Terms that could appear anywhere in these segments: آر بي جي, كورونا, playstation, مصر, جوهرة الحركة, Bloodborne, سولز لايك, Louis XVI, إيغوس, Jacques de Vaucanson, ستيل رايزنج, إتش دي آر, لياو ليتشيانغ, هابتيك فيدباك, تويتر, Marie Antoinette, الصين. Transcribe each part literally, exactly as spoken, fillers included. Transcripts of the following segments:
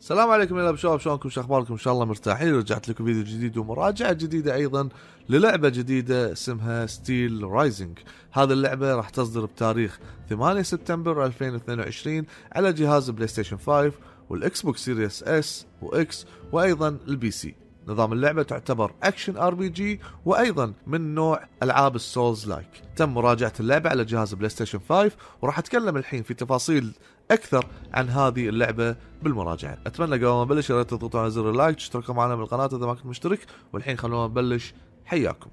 السلام عليكم يا شباب، شلونكم؟ شو اخباركم؟ ان شاء الله مرتاحين. رجعت لكم فيديو جديد ومراجعه جديده ايضا للعبه جديده اسمها ستيل رايزنج. هذه اللعبه راح تصدر بتاريخ ثمانية سبتمبر ألفين واثنين وعشرين على جهاز بلاي ستيشن خمسة والاكس بوكس سيريس اس واكس وايضا البي سي. نظام اللعبه تعتبر اكشن ار بي جي وايضا من نوع العاب السولز لايك. تم مراجعه اللعبه على جهاز بلاي ستيشن خمسة وراح اتكلم الحين في تفاصيل اكثر عن هذه اللعبه بالمراجعه. اتمنى قبل ما نبلش يا ريت تضغطوا على زر اللايك، تشتركوا معنا بالقناه اذا ما كنت مشترك، والحين خلونا نبلش. حياكم.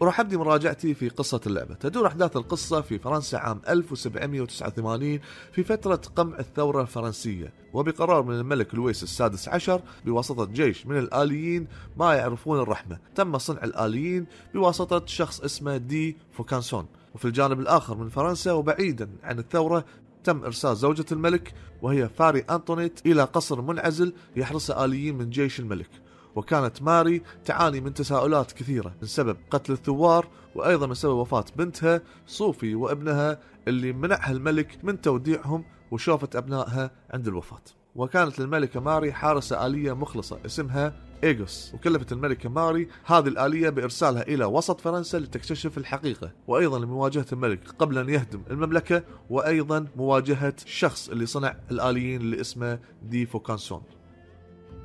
وراح ابدي مراجعتي في قصة اللعبة. تدور احداث القصة في فرنسا عام ألف وسبعمئة وتسعة وثمانين في فترة قمع الثورة الفرنسية، وبقرار من الملك لويس السادس عشر بواسطة جيش من الآليين ما يعرفون الرحمة، تم صنع الآليين بواسطة شخص اسمه دي فوكانسون. وفي الجانب الآخر من فرنسا وبعيدا عن الثورة تم إرسال زوجة الملك وهي ماري أنطونيت إلى قصر منعزل يحرسه آليين من جيش الملك. وكانت ماري تعاني من تساؤلات كثيرة من سبب قتل الثوار وأيضا من سبب وفاة بنتها صوفي وابنها اللي منعها الملك من توديعهم وشوفت أبنائها عند الوفاة. وكانت للملكة ماري حارسة آلية مخلصة اسمها إيغوس، وكلفت الملكة ماري هذه الآلية بإرسالها إلى وسط فرنسا لتكتشف الحقيقة وأيضا لمواجهة الملك قبل أن يهدم المملكة، وأيضا مواجهة الشخص اللي صنع الآليين اللي اسمه دي فوكانسون.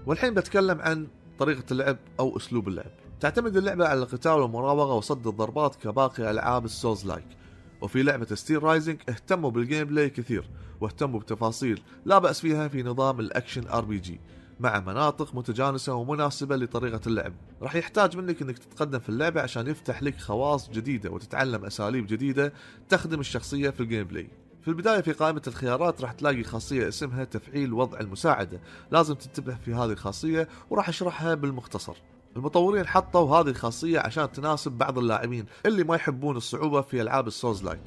والحين بتكلم عن طريقة اللعب أو أسلوب اللعب. تعتمد اللعبة على القتال والمراوغة وصد الضربات كباقي ألعاب السولز لايك. وفي لعبة ستيل رايزنج اهتموا بالجيم بلاي كثير واهتموا بتفاصيل لا بأس فيها في نظام الأكشن آر بي جي مع مناطق متجانسة ومناسبة لطريقة اللعب. راح يحتاج منك أنك تتقدم في اللعبة عشان يفتح لك خواص جديدة وتتعلم أساليب جديدة تخدم الشخصية في الجيم بلاي. في البداية في قائمة الخيارات راح تلاقي خاصية اسمها تفعيل وضع المساعدة، لازم تنتبه في هذه الخاصية وراح اشرحها بالمختصر. المطورين حطوا هذه الخاصية عشان تناسب بعض اللاعبين اللي ما يحبون الصعوبة في ألعاب السولز لايك.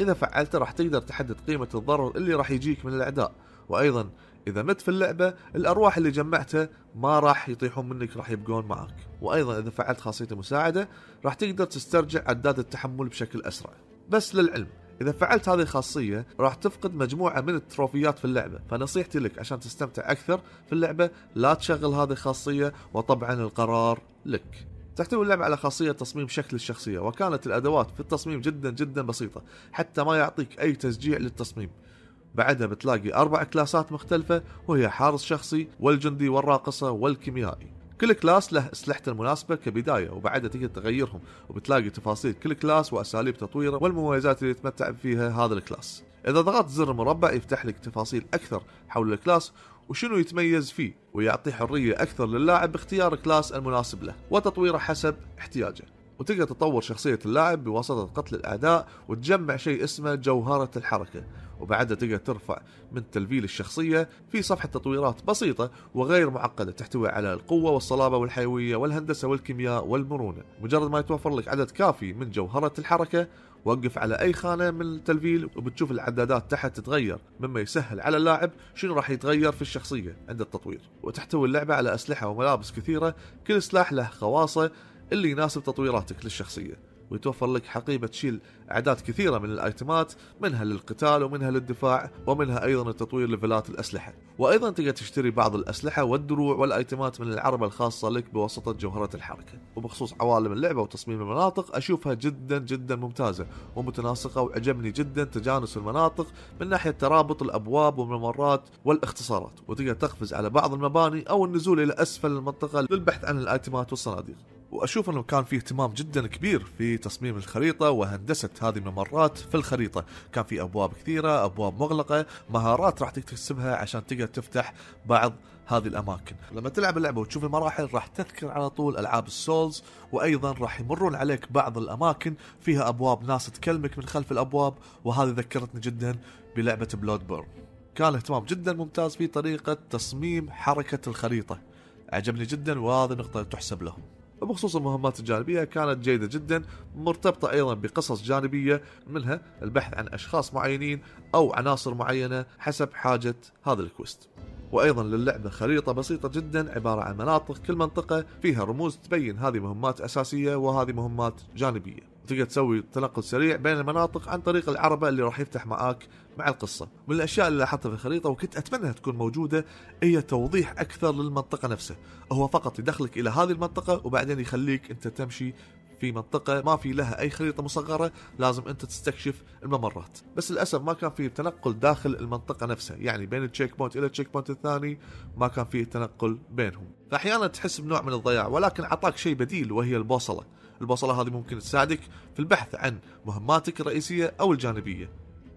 إذا فعلته راح تقدر تحدد قيمة الضرر اللي راح يجيك من الأعداء، وأيضا إذا مت في اللعبة الأرواح اللي جمعتها ما راح يطيحون منك، راح يبقون معك. وأيضا إذا فعلت خاصية المساعدة راح تقدر تسترجع عداد التحمل بشكل أسرع. بس للعلم إذا فعلت هذه الخاصية راح تفقد مجموعة من التروفيات في اللعبة، فنصيحتي لك عشان تستمتع أكثر في اللعبة لا تشغل هذه الخاصية، وطبعا القرار لك. تحتوي اللعبة على خاصية تصميم شكل الشخصية، وكانت الأدوات في التصميم جدا جدا بسيطة حتى ما يعطيك أي تشجيع للتصميم. بعدها بتلاقي أربع كلاسات مختلفة وهي حارس شخصي والجندي والراقصة والكيميائي. كل كلاس له اسلحته المناسبة كبداية، وبعدها تقدر تغيرهم وبتلاقي تفاصيل كل كلاس واساليب تطويره والمميزات اللي يتمتع فيها هذا الكلاس. اذا ضغطت زر المربع يفتح لك تفاصيل اكثر حول الكلاس وشنو يتميز فيه، ويعطي حرية اكثر للاعب باختيار الكلاس المناسب له وتطويره حسب احتياجه. وتقدر تطور شخصية اللاعب بواسطة قتل الاعداء وتجمع شيء اسمه جوهرة الحركة، وبعدها تقدر ترفع من تلفيل الشخصية في صفحة تطويرات بسيطة وغير معقدة تحتوي على القوة والصلابة والحيوية والهندسة والكيمياء والمرونة. مجرد ما يتوفر لك عدد كافي من جوهرة الحركة وقف على أي خانة من التلفيل وبتشوف العدادات تحت تتغير، مما يسهل على اللاعب شنو راح يتغير في الشخصية عند التطوير. وتحتوي اللعبة على أسلحة وملابس كثيرة، كل سلاح له خواصة اللي يناسب تطويراتك للشخصية، ويتوفر لك حقيبة تشيل أعداد كثيرة من الأيتمات منها للقتال ومنها للدفاع ومنها أيضا التطوير لفلات الأسلحة. وأيضا تقدر تشتري بعض الأسلحة والدروع والأيتمات من العربة الخاصة لك بواسطة جوهرة الحركة. وبخصوص عوالم اللعبة وتصميم المناطق أشوفها جدا جدا ممتازة ومتناسقة، وعجبني جدا تجانس المناطق من ناحية ترابط الأبواب والممرات والاختصارات، وتقدر تقفز على بعض المباني أو النزول إلى أسفل المنطقة للبحث عن الأيتمات والصناديق. وأشوف أنه كان فيه اهتمام جدا كبير في تصميم الخريطة وهندسة هذه الممرات في الخريطة. كان في أبواب كثيرة، أبواب مغلقة، مهارات راح تكتسبها عشان تقدر تفتح بعض هذه الأماكن. لما تلعب اللعبة وتشوف المراحل راح تذكر على طول ألعاب السولز، وأيضا راح يمرون عليك بعض الأماكن فيها أبواب ناس تكلمك من خلف الأبواب، وهذه ذكرتني جدا بلعبة بلودبورن. كان اهتمام جدا ممتاز في طريقة تصميم حركة الخريطة، عجبني جدا وهذه نقطة تحسب لهم. وبخصوص المهمات الجانبية كانت جيدة جدا، مرتبطة أيضا بقصص جانبية منها البحث عن أشخاص معينين أو عناصر معينة حسب حاجة هذا الكويست. وأيضا للعبة خريطة بسيطة جدا عبارة عن مناطق كل منطقة فيها رموز تبين هذه مهمات أساسية وهذه مهمات جانبية، وتقدر تسوي تنقل سريع بين المناطق عن طريق العربة اللي راح يفتح معاك مع القصة. من الأشياء اللي لاحظتها في الخريطة وكنت أتمنى تكون موجودة هي توضيح أكثر للمنطقة نفسها، هو فقط يدخلك إلى هذه المنطقة وبعدين يخليك أنت تمشي في منطقة ما في لها أي خريطة مصغرة، لازم أنت تستكشف الممرات. بس للأسف ما كان في تنقل داخل المنطقة نفسها، يعني بين التشيك بوينت إلى التشيك بوينت الثاني ما كان في تنقل بينهم، فأحيانا تحس بنوع من الضياع. ولكن عطاك شيء بديل وهي البوصلة. البوصلة هذه ممكن تساعدك في البحث عن مهماتك الرئيسية أو الجانبية.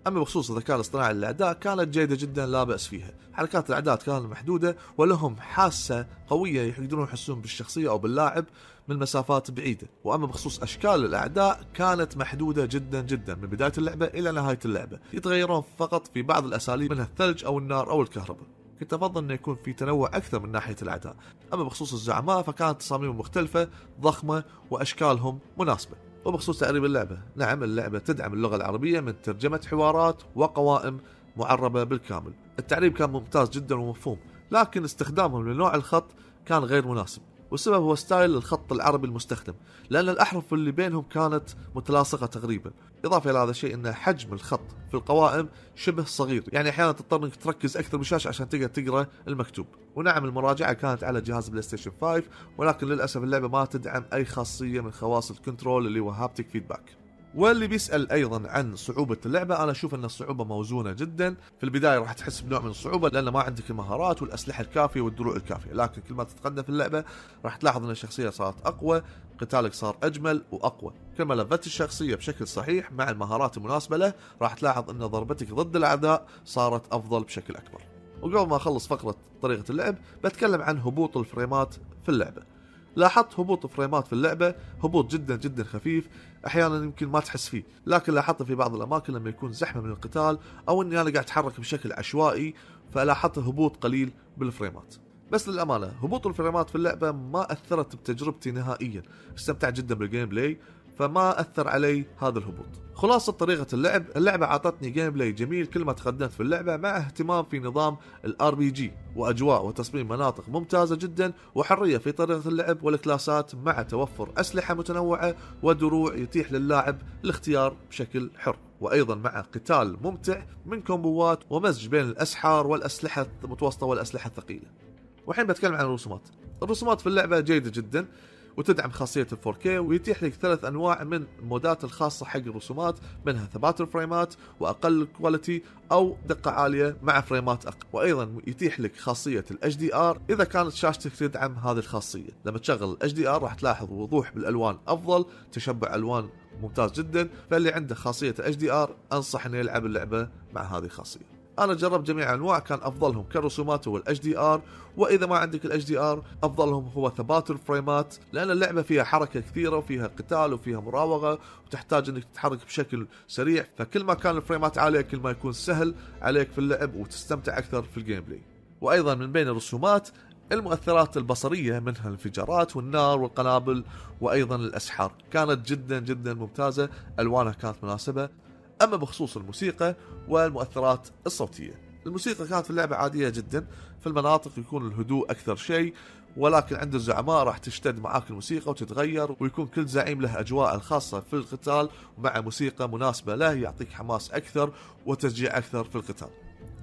أما بخصوص الذكاء الاصطناعي للأعداء كانت جيدة جدا لا بأس فيها، حركات الأعداء كانت محدودة ولهم حاسة قوية يقدرون يحسون بالشخصية أو باللاعب من مسافات بعيدة. وأما بخصوص أشكال الأعداء كانت محدودة جدا جدا من بداية اللعبة إلى نهاية اللعبة، يتغيرون فقط في بعض الأساليب منها الثلج أو النار أو الكهرباء. كنت أفضل أن يكون في تنوع أكثر من ناحية الأعداء. أما بخصوص الزعماء فكانت تصاميم مختلفة ضخمة وأشكالهم مناسبة. وبخصوص تعريب اللعبة، نعم اللعبة تدعم اللغة العربية من ترجمة حوارات وقوائم معربة بالكامل. التعريب كان ممتاز جدا ومفهوم، لكن استخدامهم لنوع الخط كان غير مناسب، والسبب هو ستايل الخط العربي المستخدم، لأن الأحرف اللي بينهم كانت متلاصقة تقريبا. إضافة إلى هذا الشيء أن حجم الخط في القوائم شبه صغير، يعني أحيانا تضطر أنك تركز أكثر بالشاشة عشان تقدر تقرأ المكتوب. ونعم المراجعة كانت على جهاز بلاي ستيشن خمسة، ولكن للأسف اللعبة ما تدعم أي خاصية من خواص الكنترول اللي هو هابتيك فيدباك. واللي بيسأل أيضا عن صعوبة اللعبة، أنا أشوف أن الصعوبة موزونة جدا. في البداية راح تحس بنوع من الصعوبة لأن ما عندك المهارات والأسلحة الكافية والدروع الكافية، لكن كل ما تتقدم في اللعبة راح تلاحظ أن الشخصية صارت أقوى، قتالك صار أجمل وأقوى. كما لفت الشخصية بشكل صحيح مع المهارات المناسبة له راح تلاحظ أن ضربتك ضد الأعداء صارت أفضل بشكل أكبر. وقبل ما أخلص فقرة طريقة اللعب بتكلم عن هبوط الفريمات في اللعبة. لاحظت هبوط فريمات في اللعبة، هبوط جدا جدا خفيف، احيانا يمكن ما تحس فيه، لكن لاحظته في بعض الاماكن لما يكون زحمة من القتال او اني انا قاعد اتحرك بشكل عشوائي، فلاحظت هبوط قليل بالفريمات. بس للامانة هبوط الفريمات في اللعبة ما اثرت بتجربتي نهائيا، استمتعت جدا بالجيم بلاي فما أثر علي هذا الهبوط. خلاصة طريقة اللعب، اللعبة عطتني جيم بلاي جميل كل ما تقدمت في اللعبة، مع اهتمام في نظام الار بي جي وأجواء وتصميم مناطق ممتازة جدا، وحرية في طريقة اللعب والكلاسات، مع توفر أسلحة متنوعة ودروع يتيح للاعب الاختيار بشكل حر، وأيضا مع قتال ممتع من كومبوات ومزج بين الأسحار والأسلحة المتوسطة والأسلحة الثقيلة. والحين بتكلم عن الرسومات. الرسومات في اللعبة جيدة جدا وتدعم خاصية الفور كي، ويتيح لك ثلاث أنواع من المودات الخاصة حق الرسومات، منها ثبات الفريمات وأقل كواليتي أو دقة عالية مع فريمات أقل. وأيضا يتيح لك خاصية ال إتش دي آر إذا كانت شاشتك تدعم هذه الخاصية. لما تشغل ال إتش دي آر راح تلاحظ وضوح بالألوان أفضل، تشبع ألوان ممتاز جدا، فاللي عنده خاصية إتش دي آر أنصح أن يلعب اللعبة مع هذه الخاصية. أنا جربت جميع الأنواع كان أفضلهم كرسومات هو الإتش دي آر، وإذا ما عندك الإتش دي آر أفضلهم هو ثبات الفريمات، لأن اللعبة فيها حركة كثيرة وفيها قتال وفيها مراوغة وتحتاج أنك تتحرك بشكل سريع، فكل ما كان الفريمات عالية كل ما يكون سهل عليك في اللعب وتستمتع أكثر في الجيم بلاي. وأيضا من بين الرسومات المؤثرات البصرية منها الانفجارات والنار والقنابل وأيضا الأسحار، كانت جدا جدا ممتازة، ألوانها كانت مناسبة. أما بخصوص الموسيقى والمؤثرات الصوتية، الموسيقى كانت في اللعبة عادية جدا، في المناطق يكون الهدوء أكثر شيء، ولكن عند الزعماء راح تشتد معاك الموسيقى وتتغير، ويكون كل زعيم له أجواء الخاصة في القتال مع موسيقى مناسبة له يعطيك حماس أكثر وتشجيع أكثر في القتال.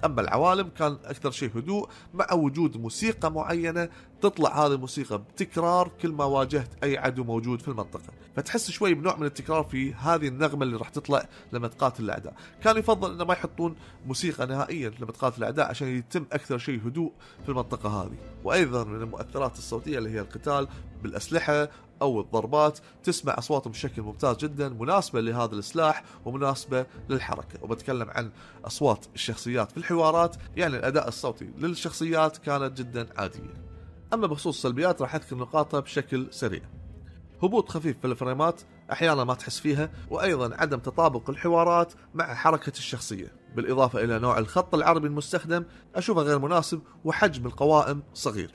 أما العوالم كان أكثر شيء هدوء مع وجود موسيقى معينة، تطلع هذه الموسيقى بتكرار كل ما واجهت أي عدو موجود في المنطقة، فتحس شوي بنوع من التكرار في هذه النغمة اللي راح تطلع لما تقاتل الأعداء. كان يفضل أن ما يحطون موسيقى نهائيا لما تقاتل الأعداء عشان يتم أكثر شيء هدوء في المنطقة هذه. وأيضا من المؤثرات الصوتية اللي هي القتال بالأسلحة أو الضربات، تسمع أصواتهم بشكل ممتاز جدا، مناسبة لهذا السلاح ومناسبة للحركة. وبتكلم عن أصوات الشخصيات في الحوارات، يعني الأداء الصوتي للشخصيات كانت جدا عادية. أما بخصوص السلبيات راح أذكر نقاطها بشكل سريع. هبوط خفيف في الفريمات أحيانا ما تحس فيها، وأيضا عدم تطابق الحوارات مع حركة الشخصية، بالإضافة إلى نوع الخط العربي المستخدم أشوفه غير مناسب وحجم القوائم صغير.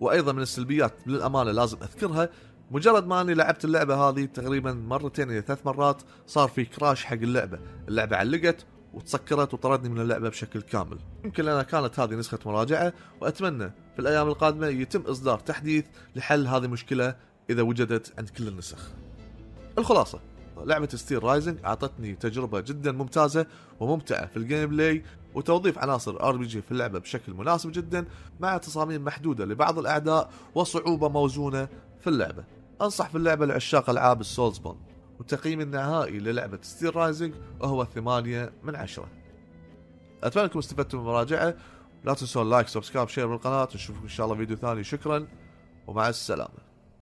وأيضا من السلبيات للأمانة لازم أذكرها، مجرد ما أني لعبت اللعبة هذه تقريبا مرتين إلى ثلاث مرات صار في كراش حق اللعبة، اللعبة علقت وتسكرت وطردني من اللعبة بشكل كامل. يمكن لأنها كانت هذه نسخة مراجعة، وأتمنى في الأيام القادمة يتم إصدار تحديث لحل هذه المشكلة إذا وجدت عند كل النسخ. الخلاصة، لعبة ستيل رايزنج أعطتني تجربة جدا ممتازة وممتعة في الجيم بلاي وتوظيف عناصر آر بي جي في اللعبة بشكل مناسب جدا، مع تصاميم محدودة لبعض الأعداء وصعوبة موزونة في اللعبة. أنصح في اللعبة لعشاق ألعاب السولزبون، والتقييم النهائي للعبة ستيل رايزنج هو ثمانية من عشرة. أتمنى أنكم استفدتم من المراجعة، لا تنسون لايك سبسكرايب شير بالقناة، ونشوفكم إن شاء الله فيديو ثاني. شكرا ومع السلامة.